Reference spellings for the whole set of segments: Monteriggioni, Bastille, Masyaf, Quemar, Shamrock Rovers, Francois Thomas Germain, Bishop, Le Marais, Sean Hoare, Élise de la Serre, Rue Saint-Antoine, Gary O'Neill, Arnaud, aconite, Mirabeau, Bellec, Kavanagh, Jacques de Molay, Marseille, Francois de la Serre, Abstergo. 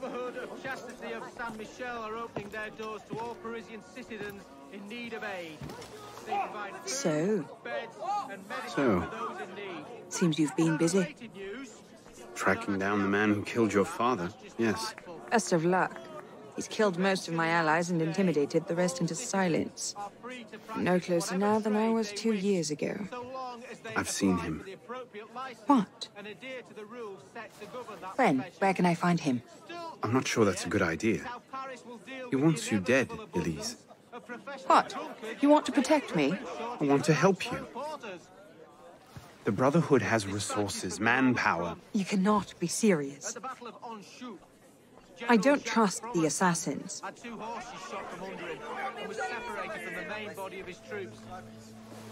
Brotherhood of Chastity of Saint Michel are opening their doors to all Parisian citizens in need of aid. They provide food, beds, and medicine for those in need. Seems you've been busy. Tracking down the man who killed your father, yes. Best of luck. He's killed most of my allies and intimidated the rest into silence. No closer now than I was 2 years ago. I've seen him. What? When? Where can I find him? I'm not sure that's a good idea. He wants you dead, Élise. What? You want to protect me? I want to help you. The Brotherhood has resources, manpower. You cannot be serious. I don't trust the assassins. Had two horses shot from under him and was separated from the main body of his troops.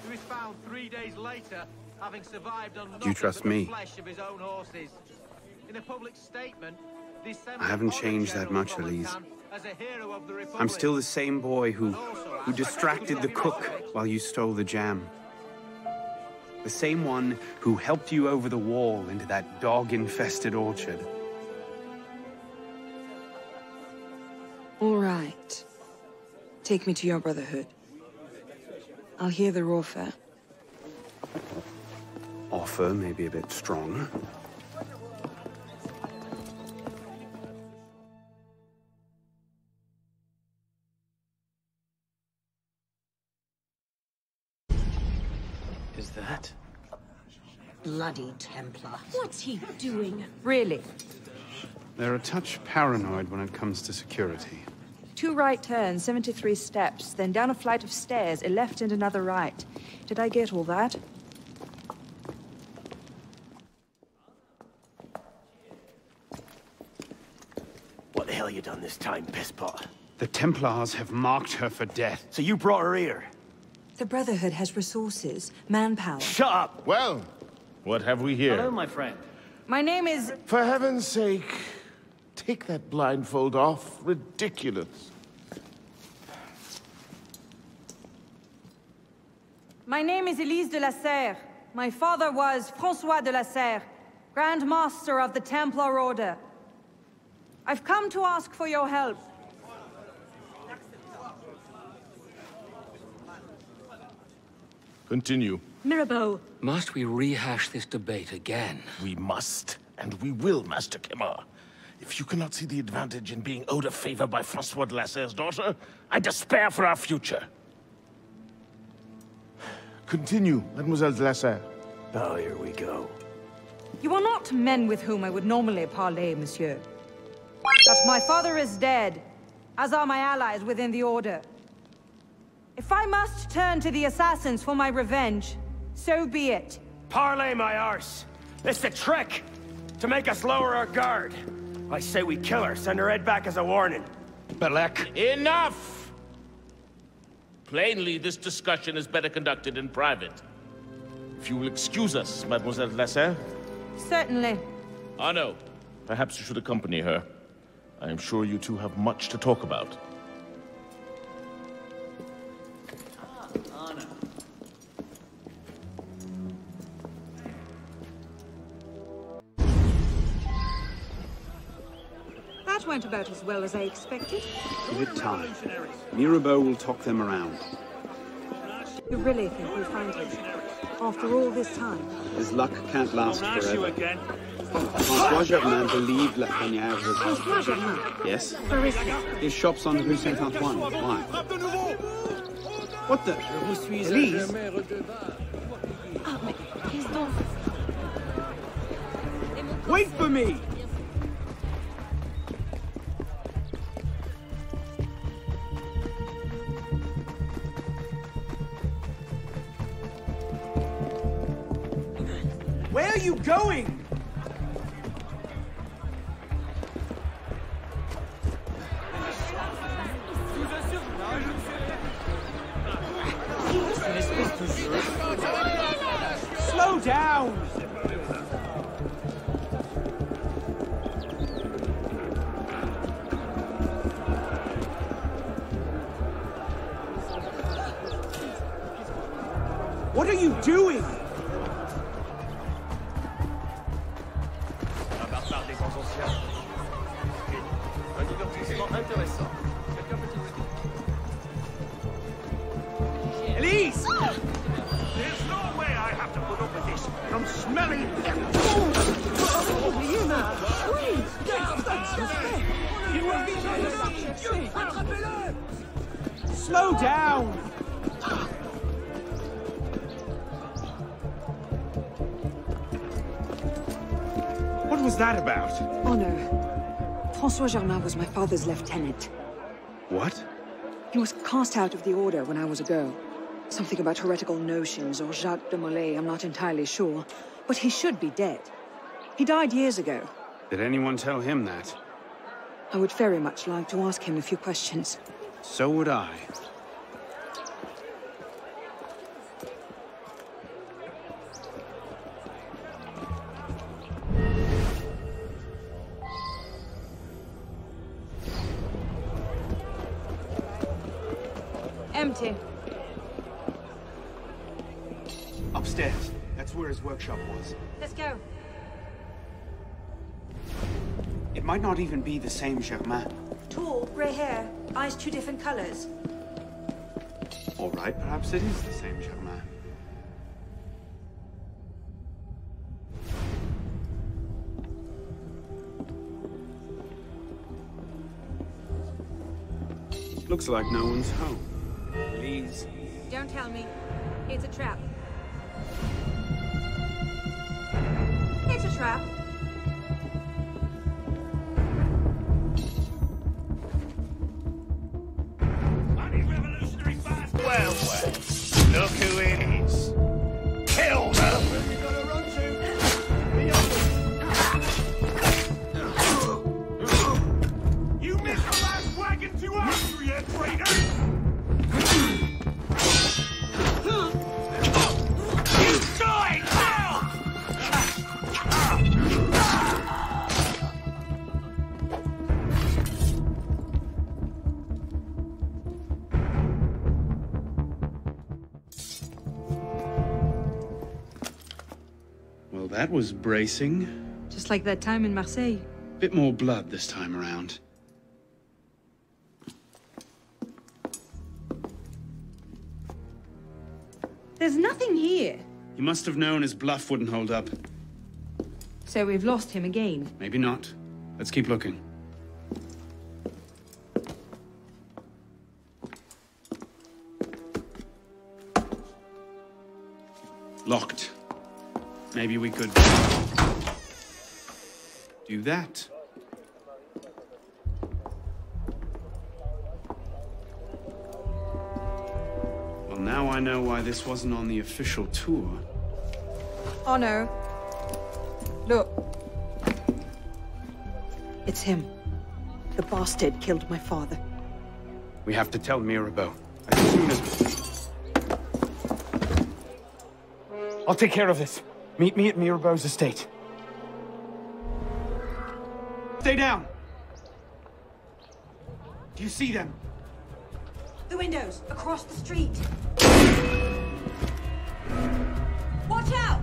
He was found 3 days later, having survived on nothing but the flesh of his own horses. In a public statement, the Assembly... I haven't changed that much, Élise. I'm still the same boy who distracted the cook while you stole the jam. The same one who helped you over the wall into that dog-infested orchard. All right. Take me to your Brotherhood. I'll hear their offer. Offer may be a bit strong. Is that? Bloody Templar. What's he doing? Really? They're a touch paranoid when it comes to security. 2 right turns, 73 steps, then down a flight of stairs, a left and another right. Did I get all that? What the hell you done this time, pisspot? The Templars have marked her for death. So you brought her here? The Brotherhood has resources, manpower. Shut up! Well, what have we here? Hello, my friend. My name is... For heaven's sake... Take that blindfold off. Ridiculous. My name is Élise de la Serre. My father was Francois de la Serre, Grand Master of the Templar Order. I've come to ask for your help. Continue. Mirabeau. Must we rehash this debate again? We must, and we will, Master Quemar. If you cannot see the advantage in being owed a favor by Francois de la Serre's daughter, I despair for our future. Continue, Mademoiselle de la Serre. Oh, here we go. You are not men with whom I would normally parley, monsieur. But my father is dead, as are my allies within the Order. If I must turn to the assassins for my revenge, so be it. Parley, my arse. It's the trick to make us lower our guard. I say we kill her, send her head back as a warning. Bellec. Enough! Plainly, this discussion is better conducted in private. If you will excuse us, Mademoiselle de la Serre. Certainly. Arnaud, perhaps you should accompany her. I am sure you two have much to talk about. Arnaud. That went about as well as I expected. Give it time. Mirabeau will talk them around. You really think we'll find him? After all this time? His luck can't last forever. Francois Germain believed La Première was... Francois Germain? Yes. Where is he? His shop's on Rue Saint-Antoine. Why? What the... Élise? Wait for me! Where are you going? Slow down! What are you doing? from smelly death. Slow down! What was that about? Honor. Francois Germain was my father's lieutenant. What? He was cast out of the order when I was a girl. Something about heretical notions or Jacques de Molay, I'm not entirely sure. But he should be dead. He died years ago. Did anyone tell him that? I would very much like to ask him a few questions. So would I. Empty. Upstairs. That's where his workshop was. Let's go. It might not even be the same Germain. Tall, grey hair, eyes two different colors. All right, perhaps it is the same Germain. Looks like no one's home. Please. Don't tell me. It's a trap. It's a trap. Bloody revolutionary bastard! Well, well. Look who it is. Kill them! You gotta run to. You missed the last wagon to us, you traitor! That was bracing. Just like that time in Marseille. Bit more blood this time around. There's nothing here. He must have known his bluff wouldn't hold up. So we've lost him again. Maybe not. Let's keep looking. Locked. Maybe we could do that. Well, now I know why this wasn't on the official tour. Oh, no. Look. It's him. The bastard killed my father. We have to tell Mirabeau as soon as... I'll take care of this. Meet me at Mirabeau's estate. Stay down! Do you see them? The windows, across the street. Watch out!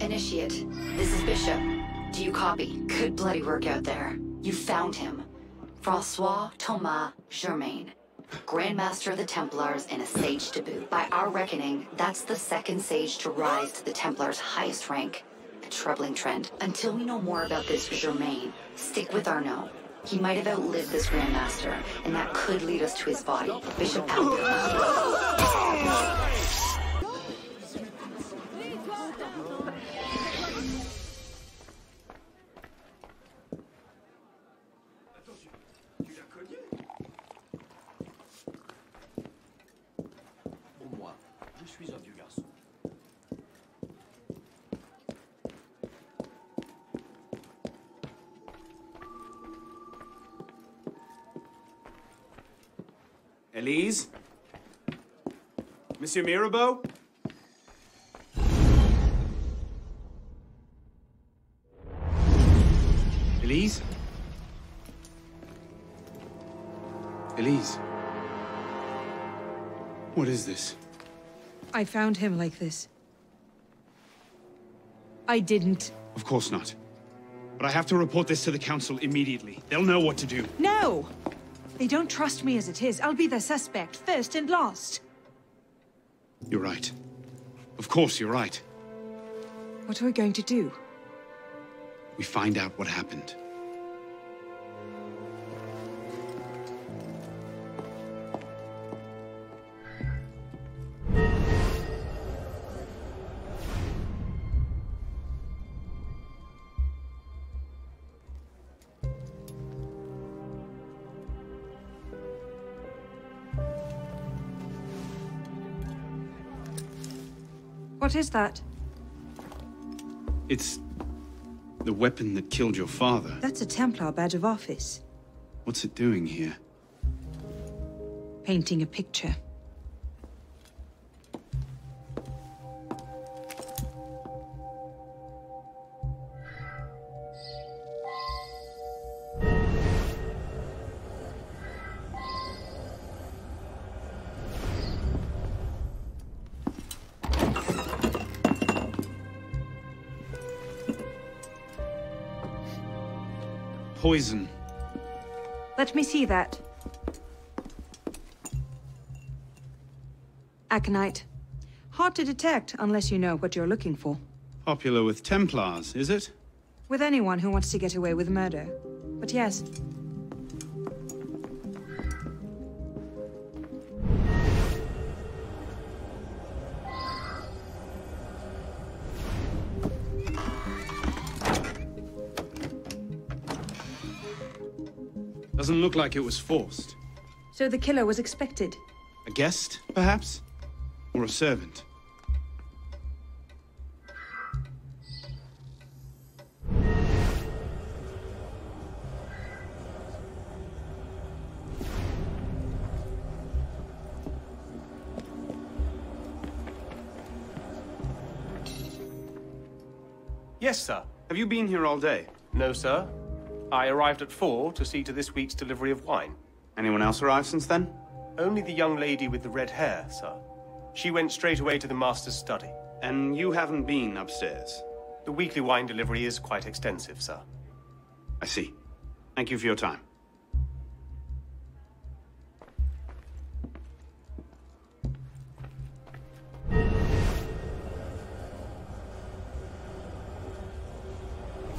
Initiate, this is Bishop. Do you copy? Good bloody work out there. You found him. Francois Thomas Germain, Grand Master of the Templars and a sage to boot. By our reckoning, that's the second sage to rise to the Templars' highest rank. A troubling trend. Until we know more about this Germain, stick with Arnaud. He might have outlived this Grand Master, and that could lead us to his body. Bishop out. Élise? Monsieur Mirabeau? Élise? Élise? What is this? I found him like this. I didn't. Of course not. But I have to report this to the council immediately. They'll know what to do. No! They don't trust me as it is. I'll be their suspect, first and last. You're right. Of course you're right. What are we going to do? We find out what happened. What is that? It's the weapon that killed your father. That's a Templar badge of office. What's it doing here? Painting a picture. Poison. Let me see that. Aconite. Hard to detect unless you know what you're looking for. Popular with Templars, is it? With anyone who wants to get away with murder. But yes. Doesn't look like it was forced. So the killer was expected? A guest, perhaps? Or a servant? Yes, sir. Have you been here all day? No, sir. I arrived at 4 to see to this week's delivery of wine. Anyone else arrived since then? Only the young lady with the red hair, sir. She went straight away to the master's study. And you haven't been upstairs? The weekly wine delivery is quite extensive, sir. I see. Thank you for your time.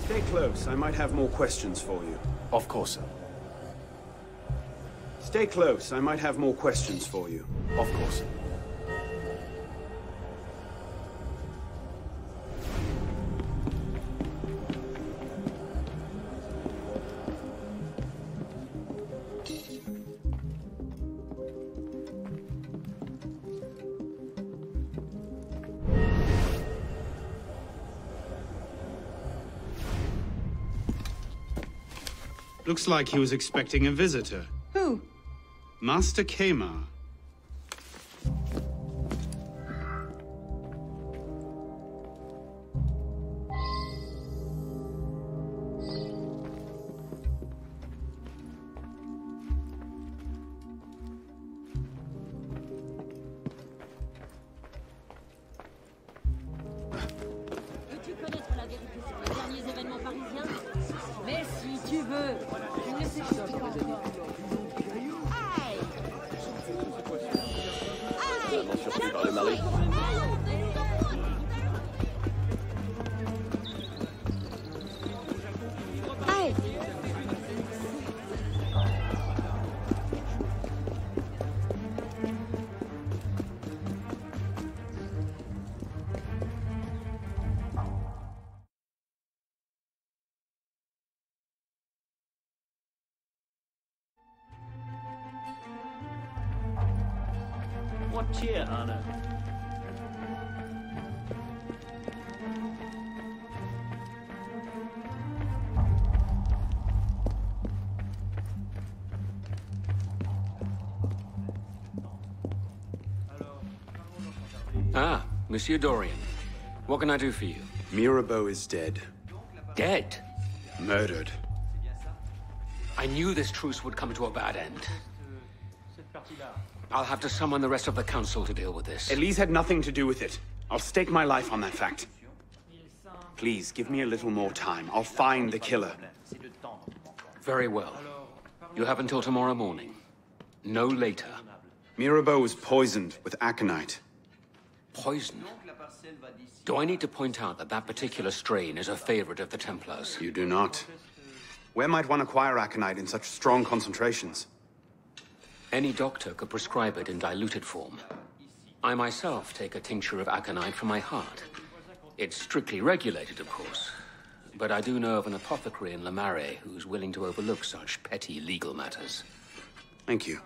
Stay close. I might have more questions for you. Of course, sir. Stay close. I might have more questions for you. Of course, sir. Looks like he was expecting a visitor. Who? Master Quemar. What cheer, Arnaud? Ah, Monsieur Dorian. What can I do for you? Mirabeau is dead. Dead? Murdered. I knew this truce would come to a bad end. I'll have to summon the rest of the council to deal with this. Élise had nothing to do with it. I'll stake my life on that fact. Please, give me a little more time. I'll find the killer. Very well. You have until tomorrow morning. No later. Mirabeau was poisoned with aconite. Poisoned? Do I need to point out that that particular strain is a favorite of the Templars? You do not. Where might one acquire aconite in such strong concentrations? Any doctor could prescribe it in diluted form. I myself take a tincture of aconite from my heart. It's strictly regulated, of course. But I do know of an apothecary in Le Marais who's willing to overlook such petty legal matters. Thank you.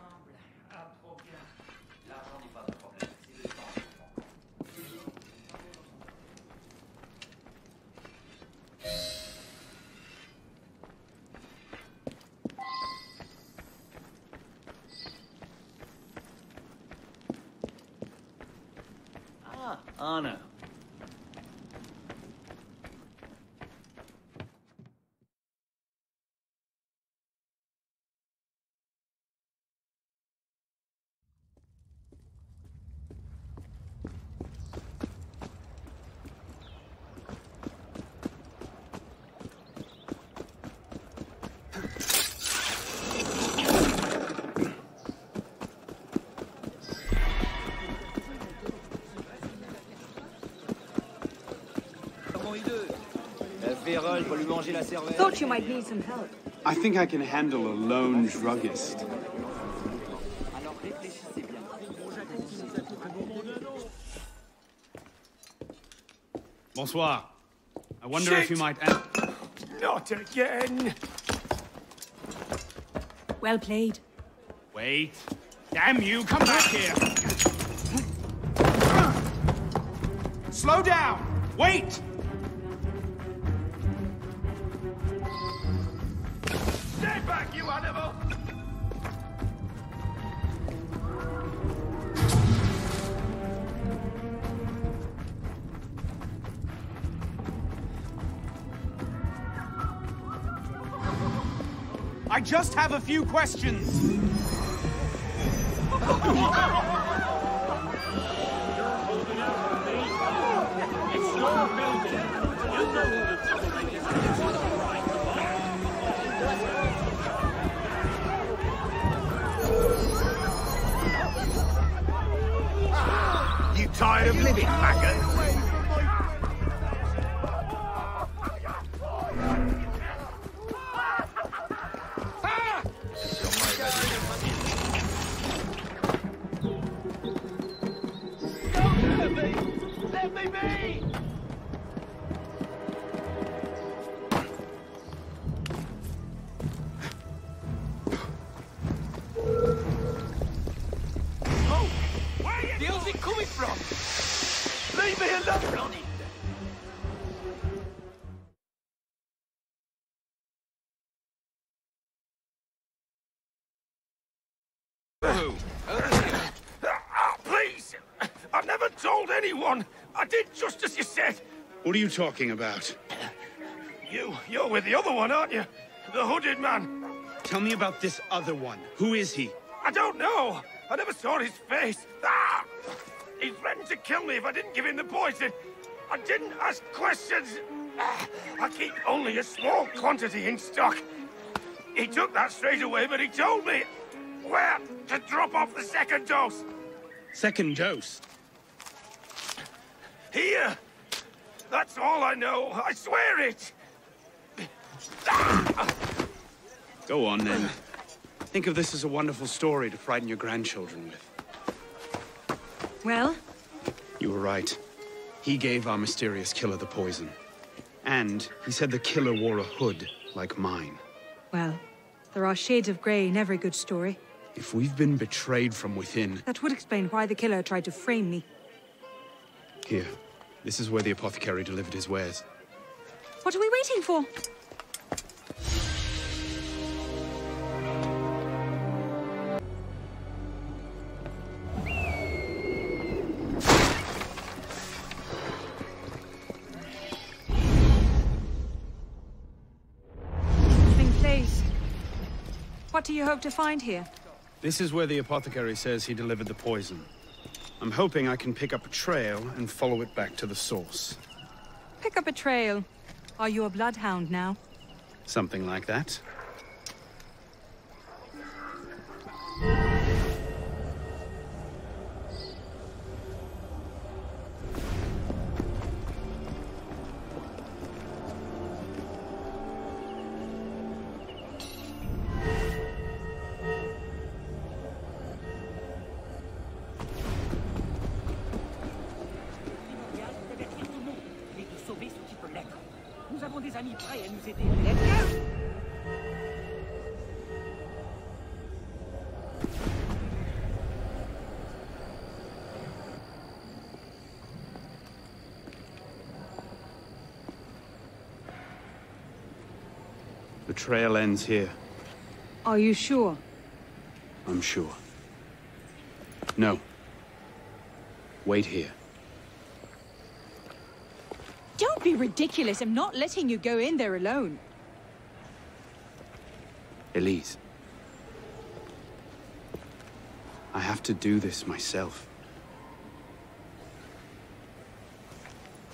Ah, Arnaud. Thought you might need some help. I think I can handle a lone druggist. Bonsoir. I wonder if you might... Not again! Well played. Wait. Damn you, come back here! Slow down! Wait! I just have a few questions. You tired of living, faggot? I did just as you said. What are you talking about? You're with the other one, aren't you? The hooded man. Tell me about this other one. Who is he? I don't know. I never saw his face. Ah! He threatened to kill me if I didn't give him the poison. I didn't ask questions. Ah, I keep only a small quantity in stock. He took that straight away, but he told me where to drop off the second dose. Second dose? Here! That's all I know! I swear it! Go on, then. Think of this as a wonderful story to frighten your grandchildren with. Well? You were right. He gave our mysterious killer the poison. And he said the killer wore a hood like mine. Well, there are shades of grey in every good story. If we've been betrayed from within... That would explain why the killer tried to frame me. Here. This is where the apothecary delivered his wares. What are we waiting for? What do you hope to find here? This is where the apothecary says he delivered the poison. I'm hoping I can pick up a trail and follow it back to the source. Pick up a trail? Are you a bloodhound now? Something like that. The trail ends here. Are you sure? I'm sure. No. Wait here. Don't be ridiculous. I'm not letting you go in there alone. Élise. I have to do this myself.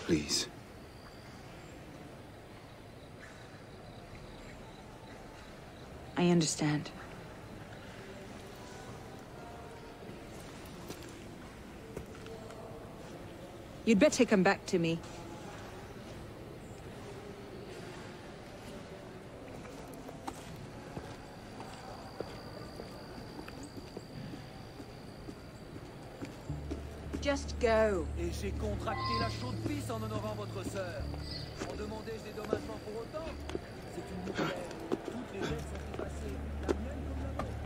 Please. I understand. You'd better come back to me. Just go. Et j'ai contracté la chaude pisse en honorant votre sœur. On demandait des dommagements pour autant. C'est une nouvelle. Toutes les belles sont effacées. La mienne comme la vôtre.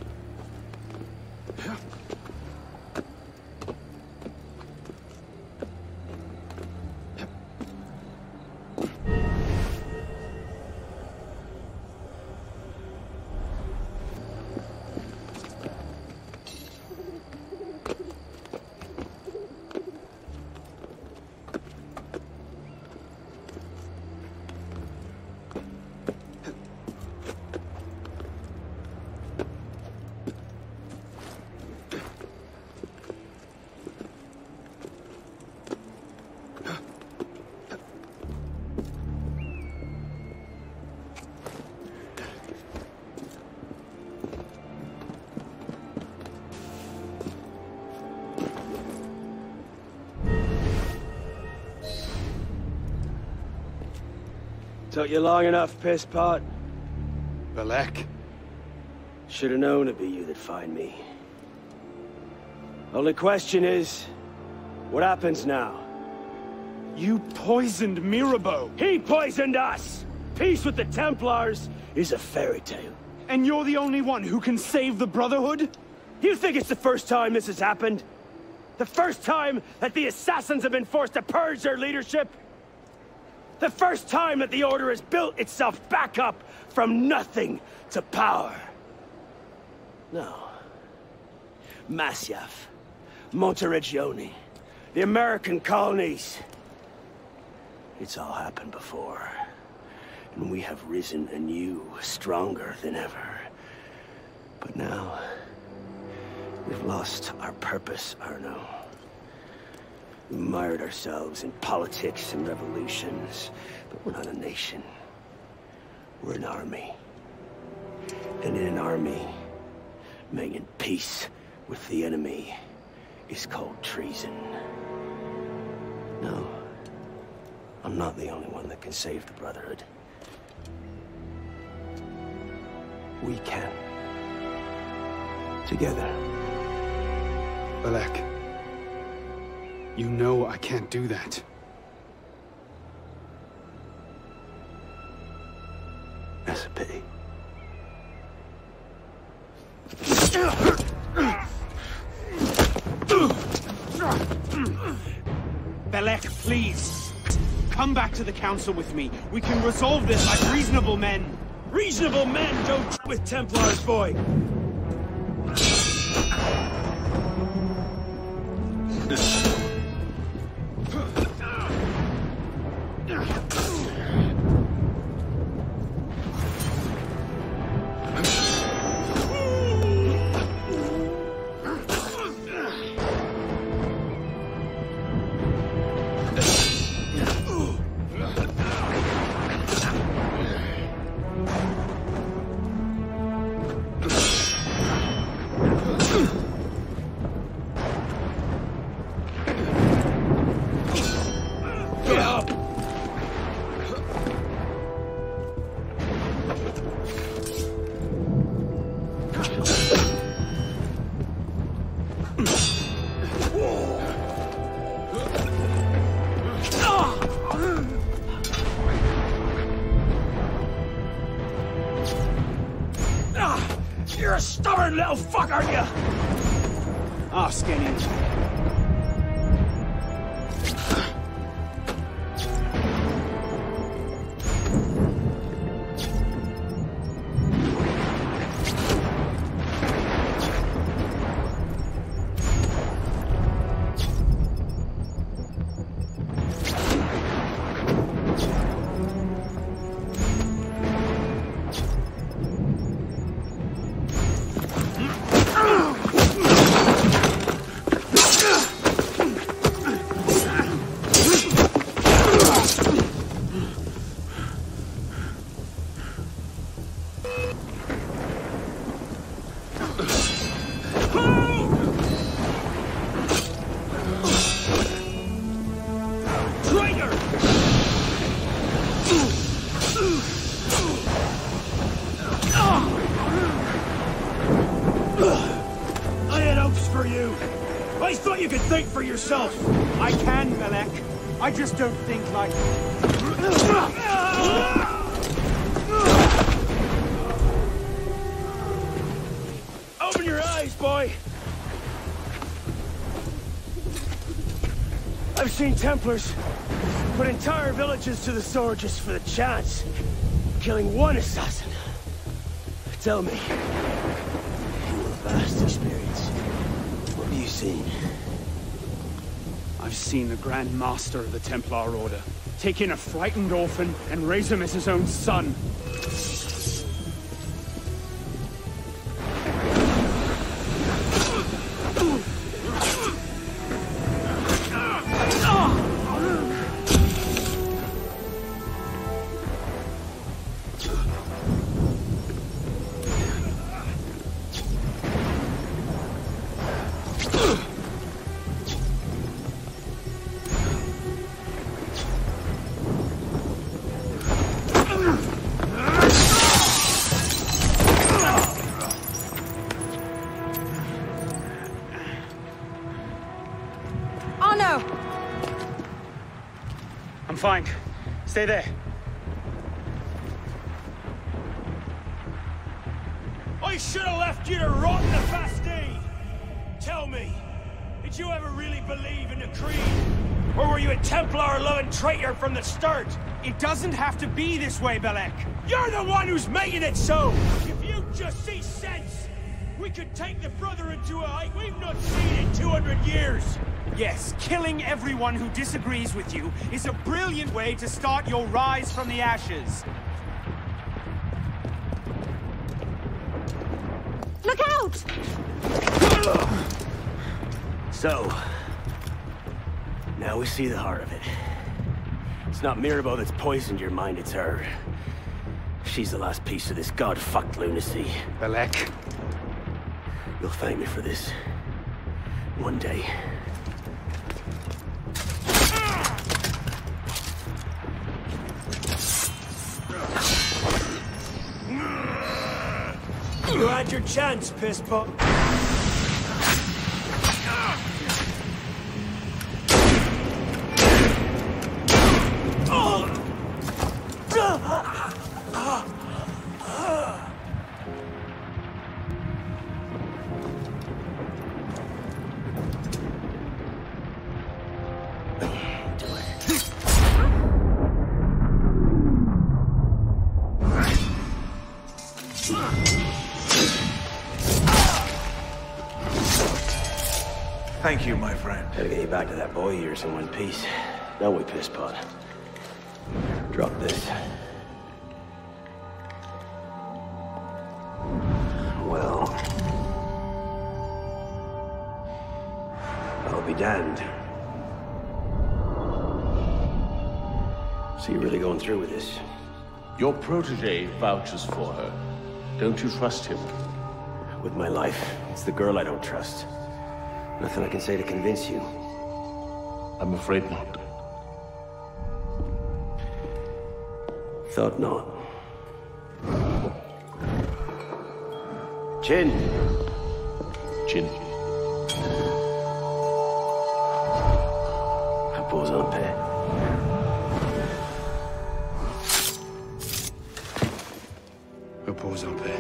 Took you long enough, piss pot. Bellec. Should have known it'd be you that'd find me. Only question is, what happens now? You poisoned Mirabeau. He poisoned us! Peace with the Templars is a fairy tale. And you're the only one who can save the Brotherhood? You think it's the first time this has happened? The first time that the assassins have been forced to purge their leadership? The first time that the Order has built itself back up from nothing to power. No. Masyaf, Monteriggioni, the American colonies. It's all happened before. And we have risen anew, stronger than ever. But now, we've lost our purpose, Arnaud. We mired ourselves in politics and revolutions, but we're not a nation. We're an army. And in an army, making peace with the enemy is called treason. No, I'm not the only one that can save the Brotherhood. We can. Together. Bellec. You know I can't do that. That's a pity. Bellec, please. Come back to the council with me. We can resolve this like reasonable men. Reasonable men don't with Templars, boy. You're a stubborn little fuck, aren't you? Ah, oh, skinny. Yourself. I can, Bellec. I just don't think like... Open your eyes, boy! I've seen Templars put entire villages to the sword just for the chance of killing one assassin. Tell me, in your vast experience, what have you seen? I've seen the Grand Master of the Templar Order take in a frightened orphan and raise him as his own son. Fine. Stay there. I should have left you to rot in the Bastille. Tell me, did you ever really believe in the creed? Or were you a Templar-loving traitor from the start? It doesn't have to be this way, Bellec. You're the one who's making it so! If you just see sense, we could take the brother into a height we've not seen in 200 years. Yes, killing everyone who disagrees with you is a brilliant way to start your rise from the ashes. Look out! So, now we see the heart of it. It's not Mirabeau that's poisoned your mind, it's her. She's the last piece of this god-fucked lunacy. Bellec. You'll thank me for this. One day. You had your chance, piss pop. Thank you, my friend. Gotta get you back to that boy of yours in one piece. No way, piss pot. Drop this. Well... I'll be damned. So you're really going through with this? Your protege vouches for her. Don't you trust him? With my life. It's the girl I don't trust. Nothing I can say to convince you. I'm afraid not. Thought not. Chin! Chin. I pose on pay. Repose en paix.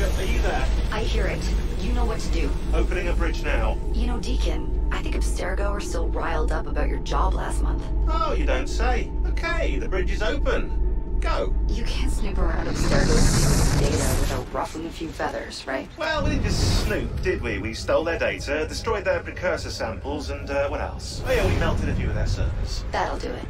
Bishop, are you there? I hear it. You know what to do. Opening a bridge now. You know, Deacon, I think Abstergo are still riled up about your job last month. Oh, you don't say. Okay, the bridge is open. Go. You can't snoop around Abstergo's data without ruffling a few feathers, right? Well, we didn't just snoop, did we? We stole their data, destroyed their precursor samples, and what else? Oh yeah, we melted a few of their servers. That'll do it.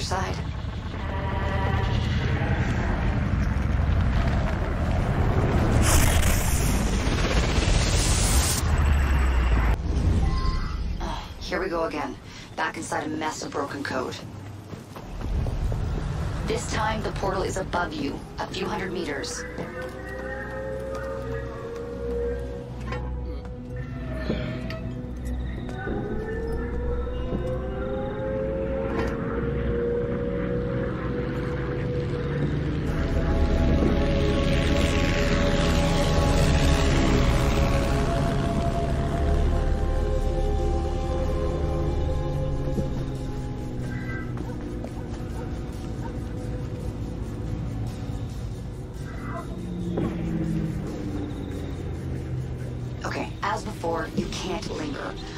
Side. Oh, here we go again, back inside a mess of broken code. This time the portal is above you, a few hundred meters.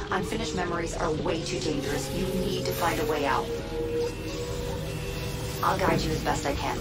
Unfinished memories are way too dangerous. You need to find a way out. I'll guide you as best I can.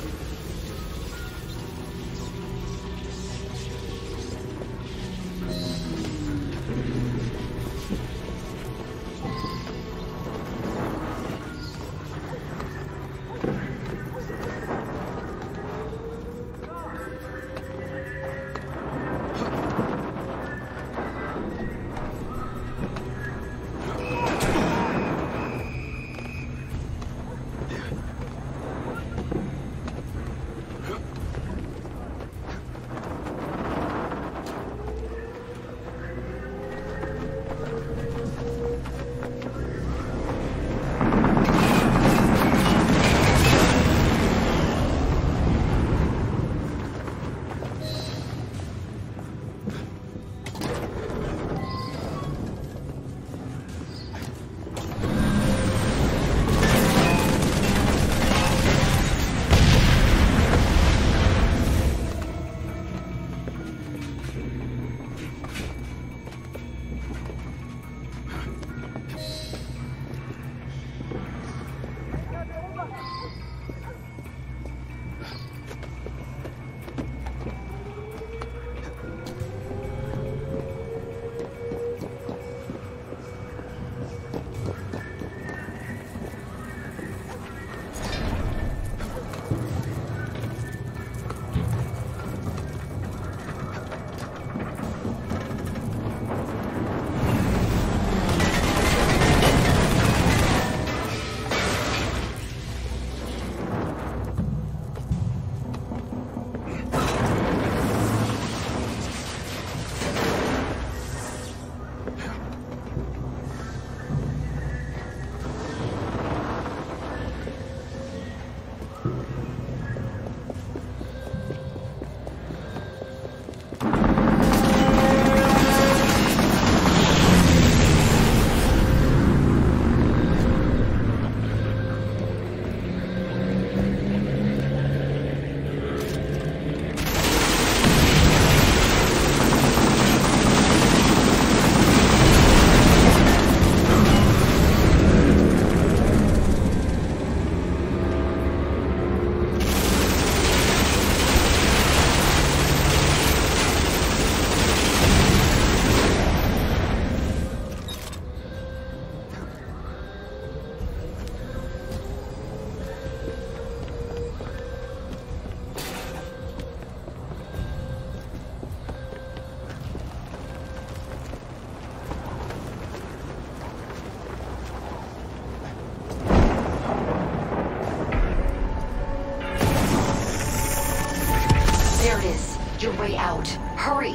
There it is. Your way out. Hurry!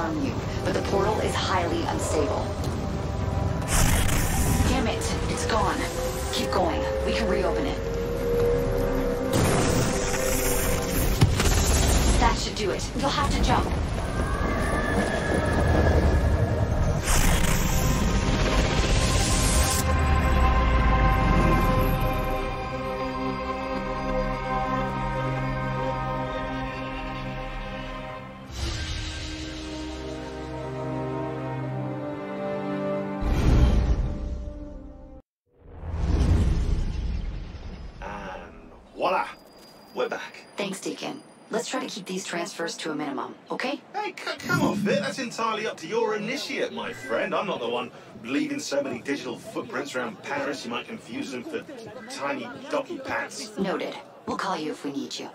harm you, but the portal is highly unstable. Damn it, it's gone. Keep going. We can reopen it. That should do it. You'll have to jump. Keep these transfers to a minimum, okay? Hey, come on, Fit. That's entirely up to your initiate, my friend. I'm not the one leaving so many digital footprints around Paris you might confuse them for tiny docky pants. Noted. We'll call you if we need you.